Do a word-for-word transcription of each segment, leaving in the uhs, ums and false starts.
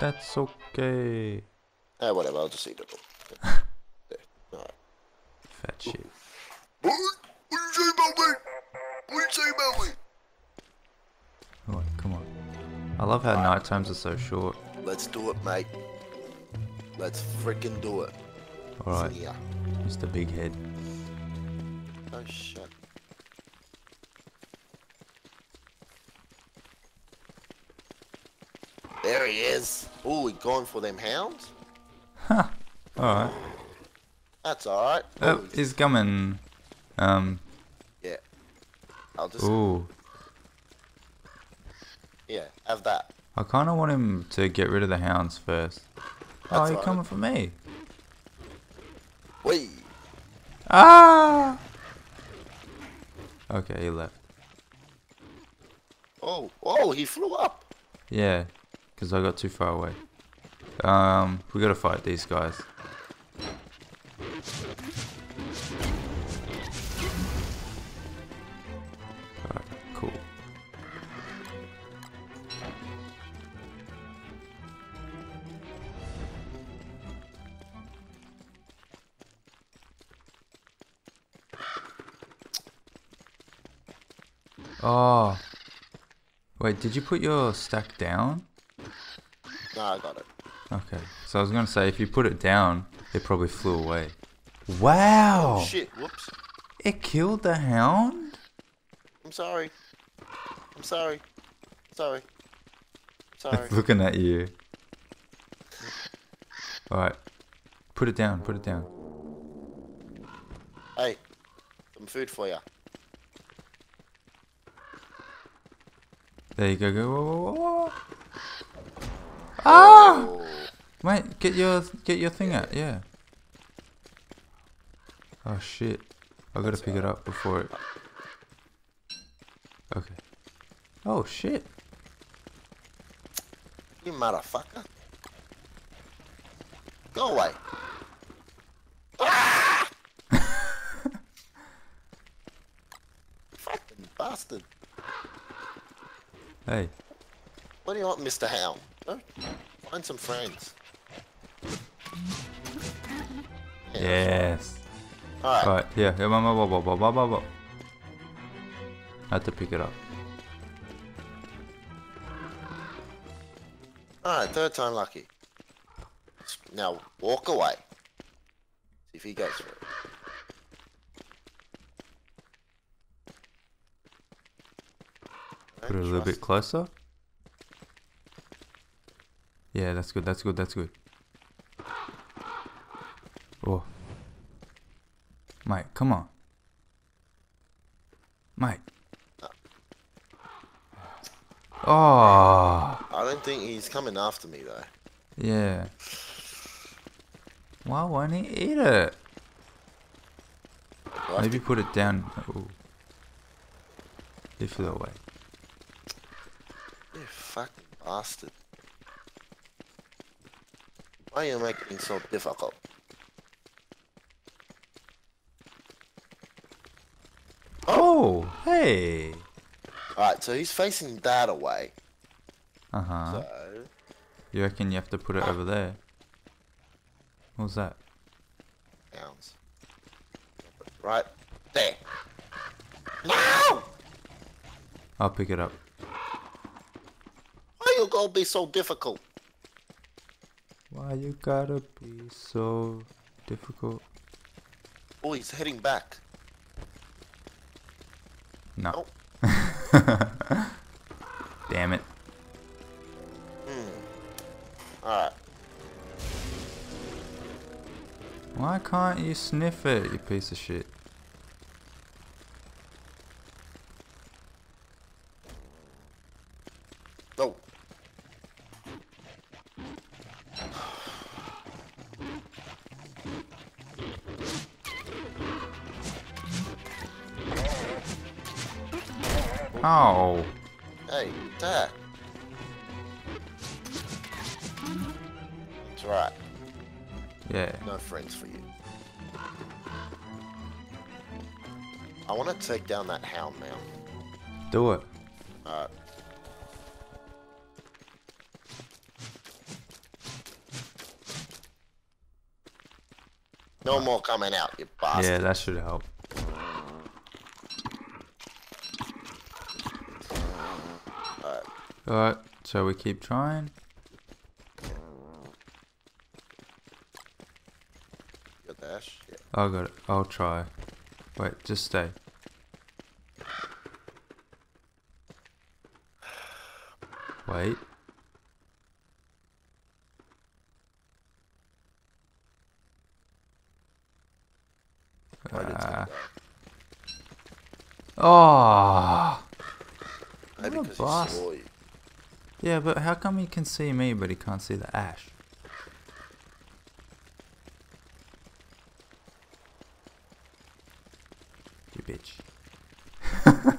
That's okay. Eh, whatever, I'll just eat it all. There. Alright. Fat shit. What? What did you say about me? What did you say about me? Alright, come on. I love how night times are so short. Let's do it, mate. Let's freaking do it. Alright. Yeah. Mister Big Head. Oh, shit. There he is. Oh, we're going for them hounds? Huh. Alright. That's alright. Oh, Ooh. He's coming. Um. Yeah. I'll just... Ooh. Yeah, have that. I kind of want him to get rid of the hounds first. That's oh, he's right. coming for me. Wee. Ah! Okay, he left. Oh, oh, he flew up. Yeah, because I got too far away. Um, we gotta fight these guys. Alright, cool. Oh, wait, did you put your stack down? No, I got it. Okay, so I was going to say, if you put it down, it probably flew away. Wow! Oh, shit, whoops. It killed the hound? I'm sorry. I'm sorry. Sorry. Sorry. It's looking at you. Alright, put it down, put it down. Hey, some food for ya. There you go, go, whoa, whoa, whoa. Ah! Oh. Wait, get your, get your thing yeah. out, yeah. Oh shit, I gotta That's pick right. it up before it... Okay. Oh shit. You motherfucker. Go away. Ah! Fucking bastard. Hey. What do you want, Mister Hound? Oh, find some friends. Yeah. Yes. Alright. Alright, yeah. I had to pick it up. Alright, third time lucky. Now walk away. See if he goes for it. Put it a little bit closer. Yeah, that's good, that's good, that's good. Oh. Mate, come on. Mate. Oh. I don't think he's coming after me, though. Yeah. Why won't he eat it? Well, maybe put it down. Oh. Lift it away. You fucking bastard. Why are you making it so difficult? Oh, oh hey! Alright, so he's facing that away. Uh huh. So... You reckon you have to put it ah. over there? What was that? Pounds. Right there. No! I'll pick it up. Why you gotta be so difficult? Why you gotta be so difficult? Oh, he's heading back. No. Nope. Damn it. Mm. Alright. Why can't you sniff it, you piece of shit? Oh. Hey, that. That's right. Yeah. No friends for you. I want to take down that hound now. Do it. Alright. No more coming out, you bastard. Yeah, that should help. Alright. Alright, so we keep trying. You got that? Yeah. I got it. I'll try. Wait, just stay. Wait. Uh, oh, what a boss. Yeah, but how come he can see me but he can't see the ash? You bitch. Right,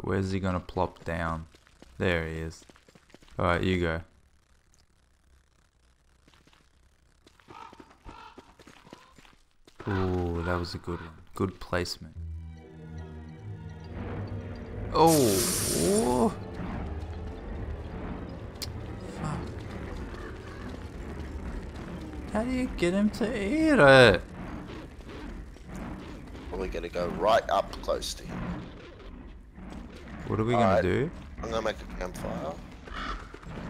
where's he gonna plop down? There he is. Alright, you go. Ooh, that was a good one. Good placement. Oh! Whoa. Fuck. How do you get him to eat it? Well, we're gonna go right up close to him. What are we All gonna right. do? I'm gonna make a campfire.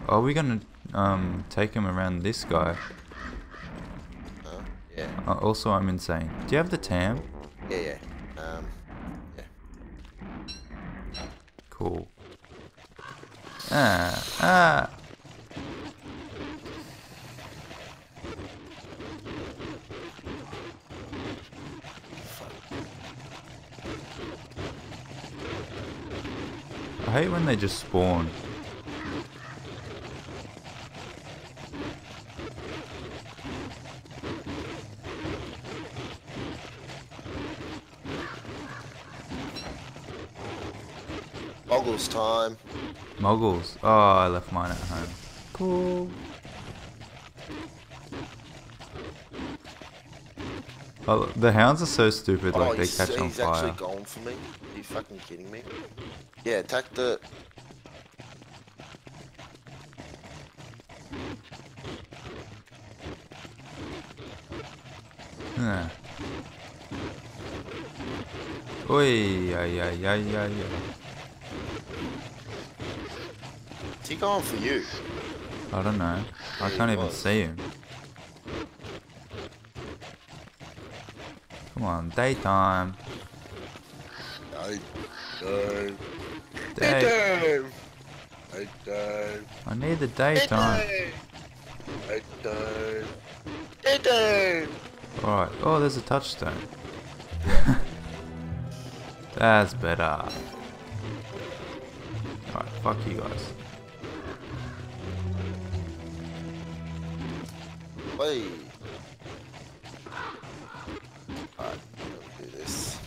Are we gonna um take him around this guy? Uh, also, I'm insane. Do you have the T A M? Yeah, yeah. Um, yeah. Cool. Ah, ah. I hate when they just spawn. Muggles time. Muggles. Oh, I left mine at home. Cool. Oh, the hounds are so stupid. Oh, like they catch on fire. He's actually going for me. Are you fucking kidding me? Yeah, attack the. Huh. Oi, ay, ay, ay, ay, ay. Is he going for you? I don't know. I yeah, can't even was. see him. Come on, daytime. Daytime. Daytime. Daytime. I need the daytime. Daytime. Daytime. Alright. Oh, there's a touchstone. That's better. Alright, fuck you guys. Alright, I'm gonna do this.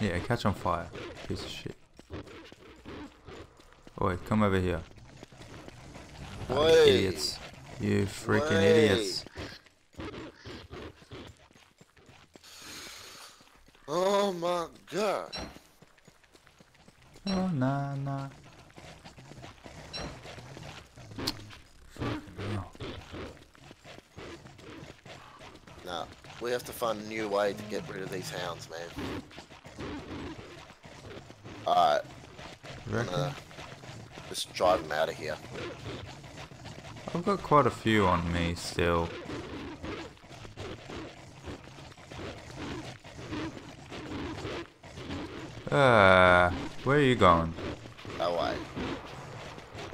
Yeah, catch on fire. Piece of shit. Oi, come over here. Oh, idiots. You freaking Oi. idiots. Oh my god. Oh, nah, nah. Nah, we have to find a new way to get rid of these hounds, man. Alright. Uh, just drive them out of here. I've got quite a few on me still. Uh, where are you going? That way.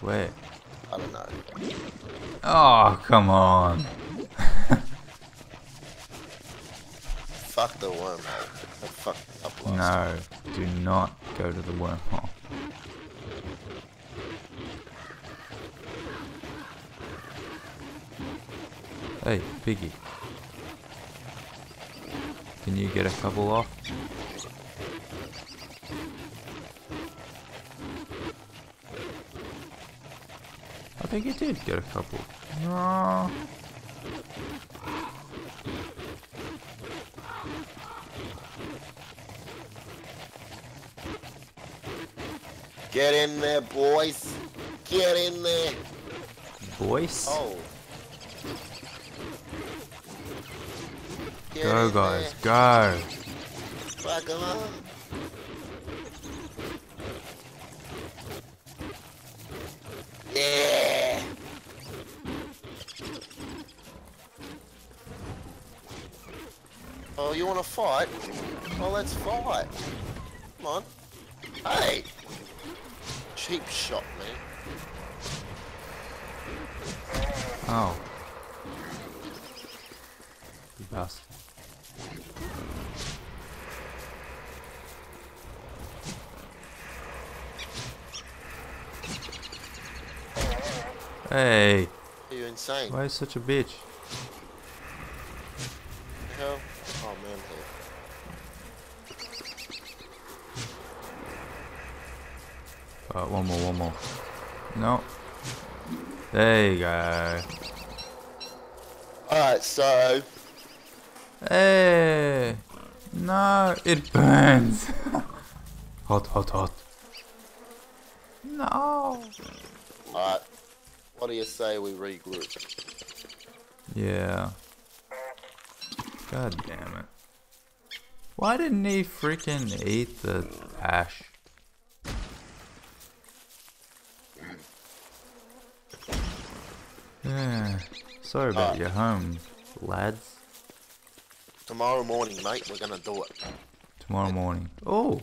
Where? I don't know. Oh, come on. Fuck the wormhole. Fuck up last No, time. Do not go to the wormhole. Hey, piggy. Can you get a couple off? I think you did get a couple. No. Get in there, boys. Get in there, boys. Oh. Go, guys, there. Go. Fuck 'em up. Yeah. Oh, you want to fight? Well, let's fight. Come on. Hey. Cheap shot, man. Oh. You bastard. Hey. You're insane. Why are you such a bitch? The hell? Oh man. Uh, one more, one more. No. There you go. Alright, so. Hey. No, it burns. Hot, hot, hot. No. Alright. What do you say we regroup? Yeah. God damn it. Why didn't he freaking eat the ash? Yeah. Sorry about right. your home, lads. Tomorrow morning, mate, we're gonna do it. Tomorrow morning. Oh!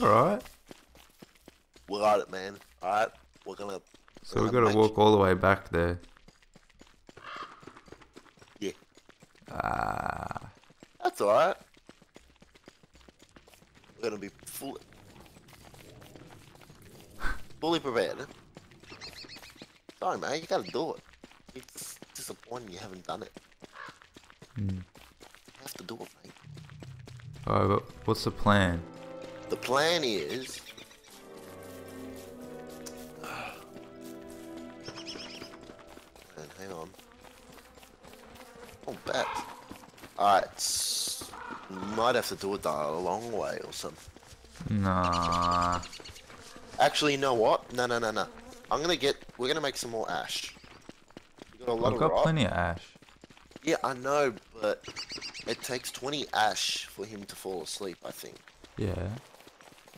Alright. We got it, man. Alright. We're gonna. So we gotta walk all the way back there. Yeah. Ah. That's alright. We're gonna be fully, fully prepared. Sorry, man, you gotta do it. It's disappointing you haven't done it. Mm. You have to do it, mate. Alright, but what's the plan? The plan is. Hang on. Oh, bat. Alright. Might have to do it a long way or something. Nah. Actually, you know what? No, no, no, no. I'm gonna get. We're gonna make some more ash. We got a lot I've of got rock. Plenty of ash. Yeah, I know, but it takes twenty ash for him to fall asleep, I think. Yeah.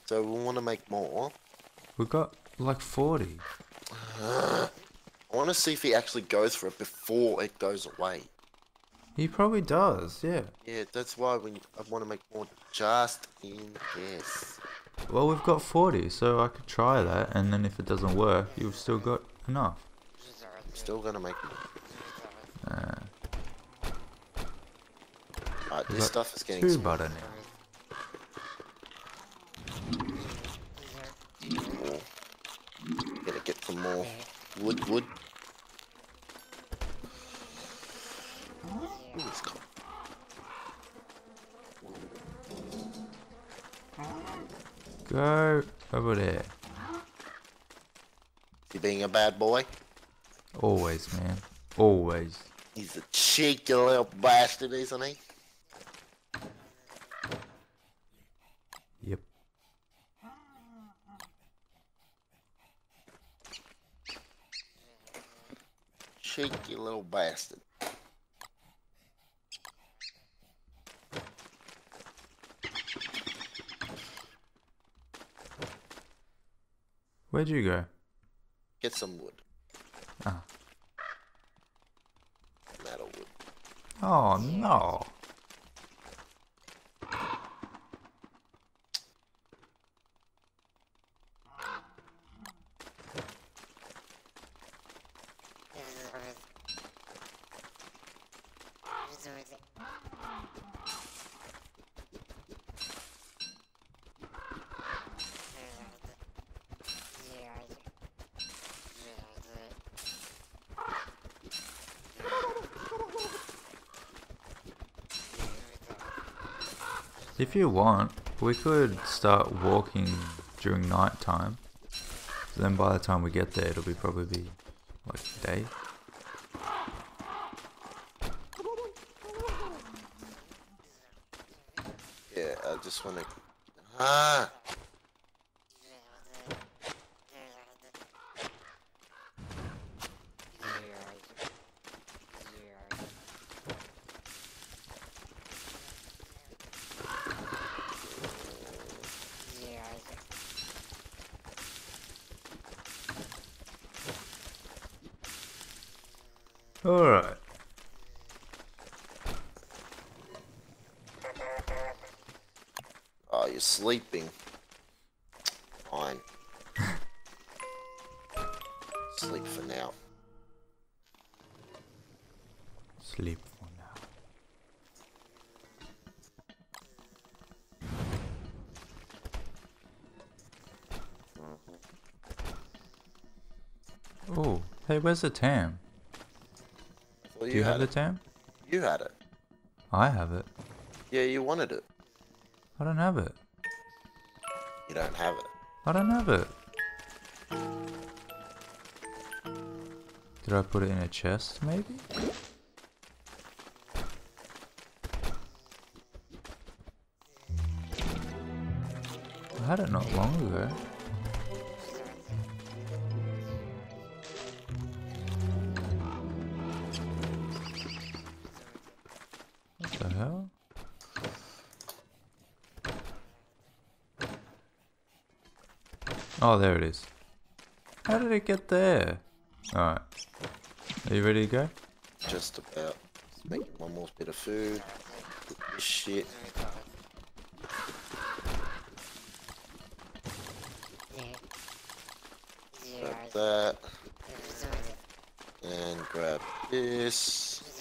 So we want to make more. We've got like forty. I want to see if he actually goes for it before it goes away. He probably does, yeah. Yeah, that's why we, I want to make more just in case. Well, we've got forty, so I could try that, and then if it doesn't work, you've still got enough. I'm still going to make more. Uh, Alright, this stuff is getting small. Butter now. More. Gotta get some more. Wood, wood. Ooh, it's cold. Go over there. You being a bad boy? Always, man. Always. He's a cheeky little bastard, isn't he? Yep. Cheeky little bastard. Where'd you go? Get some wood. Ah. Metal wood. Oh no. If you want, we could start walking during night time. So then by the time we get there, it'll be probably be like day. Yeah, I just want to... Ah! Alright. Oh, you're sleeping. Fine. Sleep for now. Sleep for now. Oh, hey, where's the tam? Well, you Do you have it. the tam? You had it. I have it. Yeah, you wanted it. I don't have it. You don't have it. I don't have it. Did I put it in a chest, maybe? I had it not long ago. What the hell? Oh, there it is. How did it get there? Alright. Are you ready to go? Just about. Let's make one more bit of food. Put this shit. Grab that. And grab this.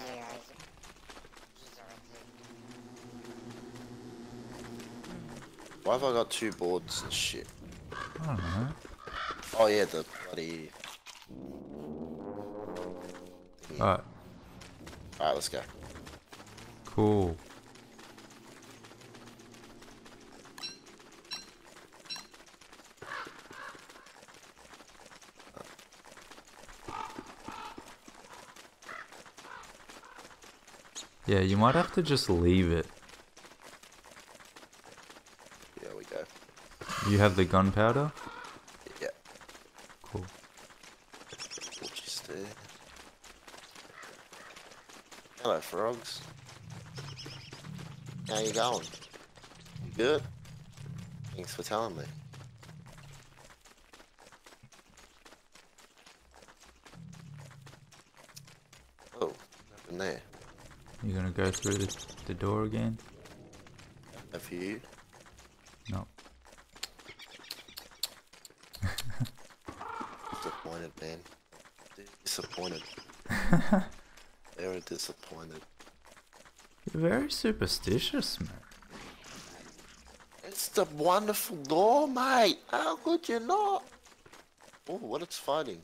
Why have I got two boards and shit? I don't know. Oh yeah, the bloody... Yeah. Alright. Alright, let's go. Cool. Yeah, you might have to just leave it. There we go. You have the gunpowder? Yeah. Cool. Just there. Hello, frogs. How you going? You good? Thanks for telling me. Oh, nothing there. You gonna go through the, the door again? Have you? No. Disappointed, man. Disappointed. Very disappointed. You're very superstitious, man. It's the wonderful door, mate. How could you not? Oh, what it's fighting?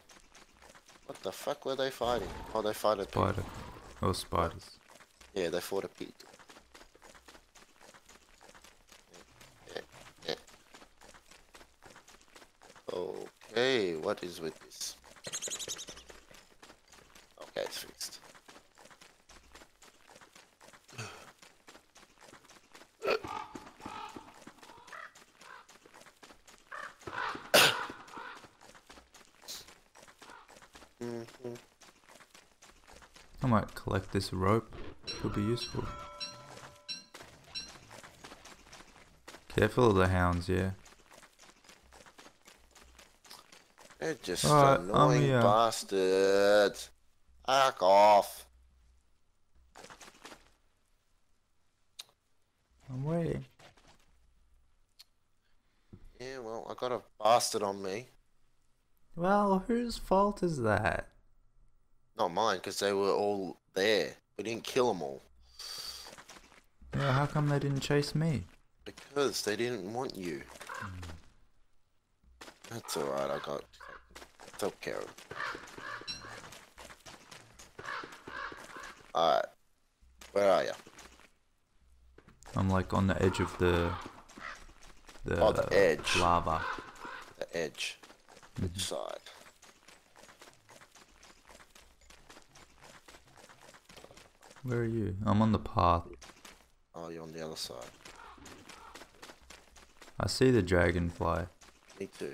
What the fuck were they fighting? Oh, they fight a pig. Spider. Oh, spiders. Yeah, they fought a pig. Yeah, yeah, yeah. Okay, what is with this? Okay, it's fixed. Mm-hmm. I might collect this rope. Could be useful. Careful of the hounds, yeah. They're just right, annoying um, yeah. bastards. Fuck off. I'm waiting. Yeah, well, I got a bastard on me. Well, whose fault is that? Not mine, because they were all there. We didn't kill them all. Yeah, how come they didn't chase me? Because they didn't want you. Mm. That's alright, I got took care of. Alright. Where are you? I'm like on the edge of the... the oh, the edge. Lava. The edge. Mm-hmm. Which side? Where are you? I'm on the path. Oh, you're on the other side. I see the dragonfly. Me too.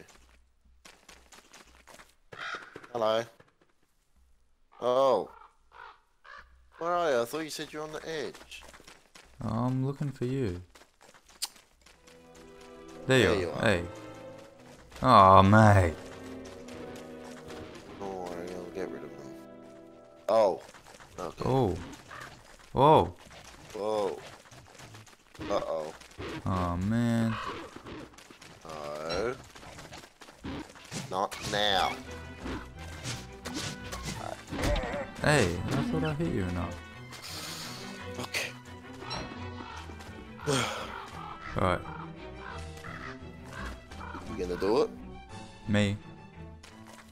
Hello. Oh. Where are you? I thought you said you were on the edge. Oh, I'm looking for you. There, there you, are. you are. Hey. Oh, mate. Don't worry, I'll get rid of him. Oh. Okay. Oh. Whoa. Whoa. Uh oh. Oh man. No. Not now. Hey, I thought I hit you or not. Okay. Alright. You gonna do it? Me?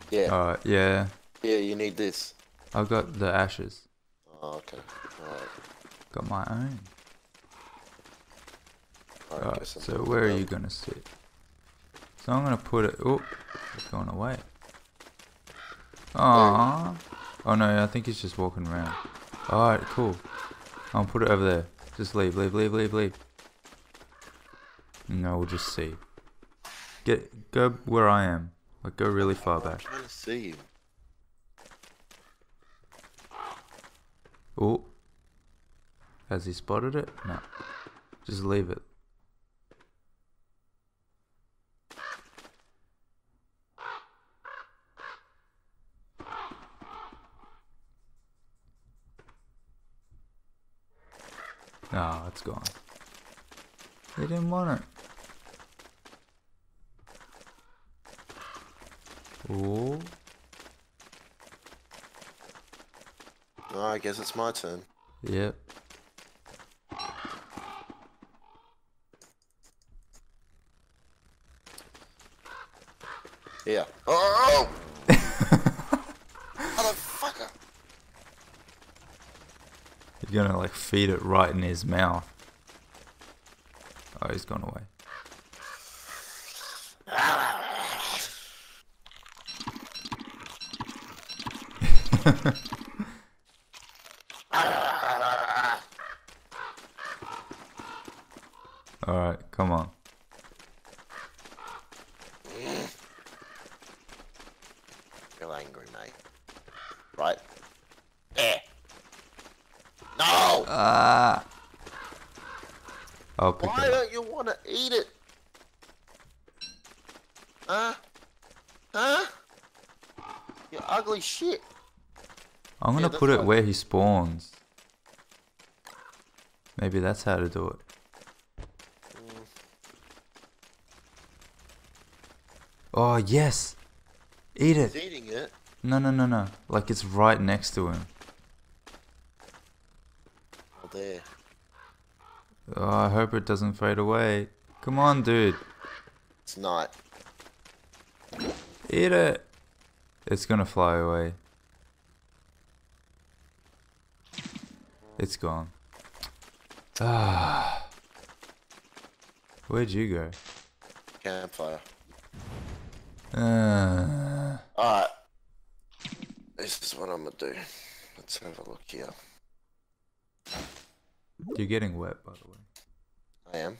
Yeah. Alright, yeah. Yeah, you need this. I've got the ashes. Oh, okay. Alright. Got my own. Alright, All right, so where are you gonna sit? So I'm gonna put it. Oh, it's going away. Aww. Oh no, I think he's just walking around. Alright, cool. I'll put it over there. Just leave, leave, leave, leave, leave. No, we'll just see. Get, go where I am. Like, go really far back. I'm trying to see you. Oh. Has he spotted it? No. Just leave it. Ah, oh, it's gone. They didn't want it. Oh. Oh, I guess it's my turn. Yep. Yeah. Oh! Motherfucker! You're gonna like feed it right in his mouth. Oh, he's gone away. Alright, come on. You're angry, mate. Right. There. No! Ah. I'll pick Why it don't you want to eat it? Huh? Huh? You ugly shit. I'm gonna yeah, put it right where he spawns. Maybe that's how to do it. Mm. Oh yes! Eat it! He's eating it? No, no, no, no. Like it's right next to him. Oh, there. Oh, I hope it doesn't fade away. Come on, dude. It's not. Eat it! It's gonna fly away. It's gone. Ah. Where'd you go? Campfire. Uh. Alright. This is what I'm gonna do. Let's have a look here. You're getting wet, by the way. I am.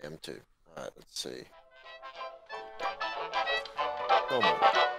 I am too. Alright, let's see. Oh my God.